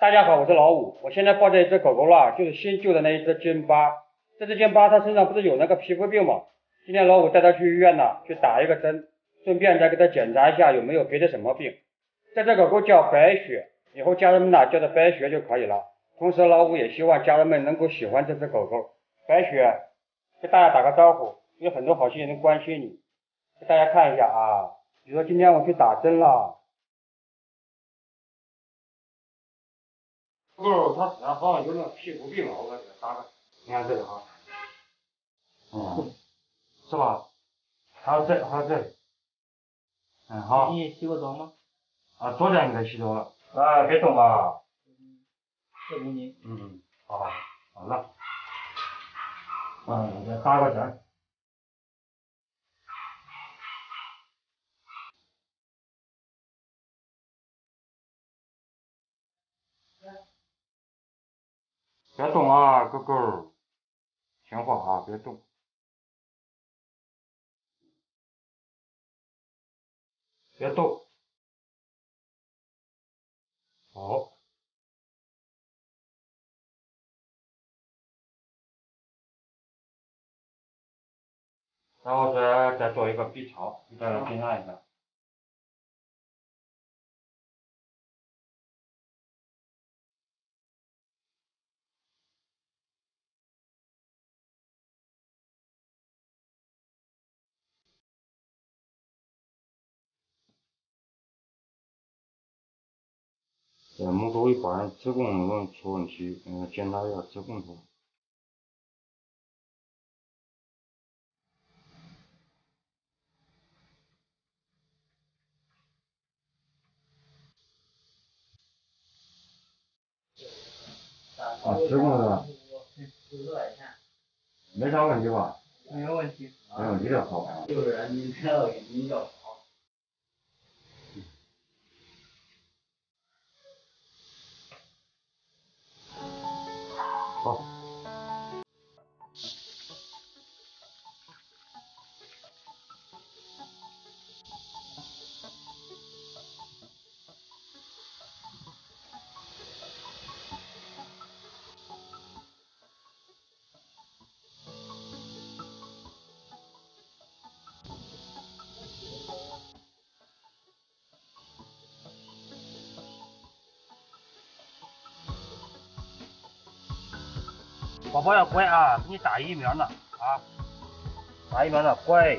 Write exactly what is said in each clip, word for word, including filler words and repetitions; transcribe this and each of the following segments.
大家好，我是老五，我现在抱着一只狗狗啦，就是新救的那一只金巴。这只金巴它身上不是有那个皮肤病吗？今天老五带它去医院呢，去打一个针，顺便再给它检查一下有没有别的什么病。这只狗狗叫白雪，以后家人们呢叫它白雪就可以了。同时老五也希望家人们能够喜欢这只狗狗。白雪跟大家打个招呼，有很多好心人关心你。给大家看一下啊，比如说今天我去打针了。 狗它身上好像有那皮肤病，我感觉打个，你看这里哈，嗯，是吧？还有这，还有这里，嗯好。你洗过澡吗？啊，昨天给它洗澡了。啊，别动啊。这给你。嗯，好，好了。嗯，再搭个针。别动啊，狗狗，听话啊，别动。别动。好。然后再再做一个 B 槽，你再来定按一下。 在蒙古为法院职工问题问题，嗯，检查一下职工处。啊，职工的。没啥问题吧？没有问题。没有问题就好。就是你看到给你要。 好。宝宝要乖啊，给你打疫苗呢啊，打疫苗呢，乖。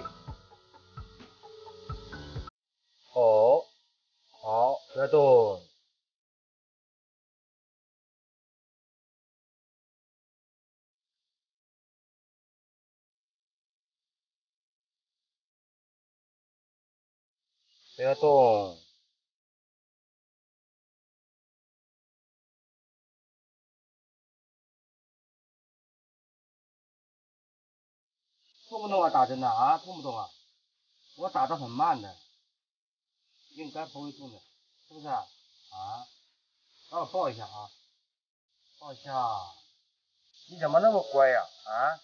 好，好，别动。别动。 痛不痛啊？打针的啊，痛不痛啊？我打得很慢的，应该不会痛的，是不是啊？啊，让我抱一下啊，抱一下。你怎么那么乖呀？啊，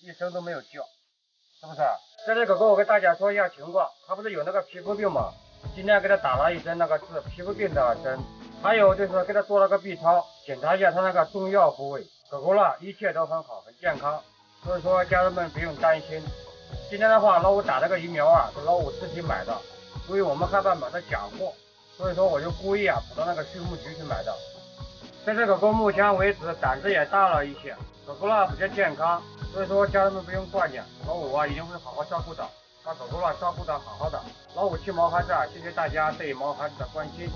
一声都没有叫，是不是？这只狗狗，我跟大家说一下情况，它不是有那个皮肤病吗？今天给它打了一针那个治皮肤病的针，还有就是给它做了个 B 超，检查一下它那个中药部位。狗狗啦，一切都很好，很健康。 所以说，家人们不用担心。今天的话，老五打这个疫苗啊，是老五自己买的，所以我们害怕买的假货，所以说我就故意啊跑到那个畜牧局去买的。这只狗狗目前为止胆子也大了一些，狗狗啦比较健康，所以说家人们不用挂念，老五啊一定会好好照顾的，把狗狗啦照顾的好好的。老五剃毛孩子啊，谢谢大家对毛孩子的关心。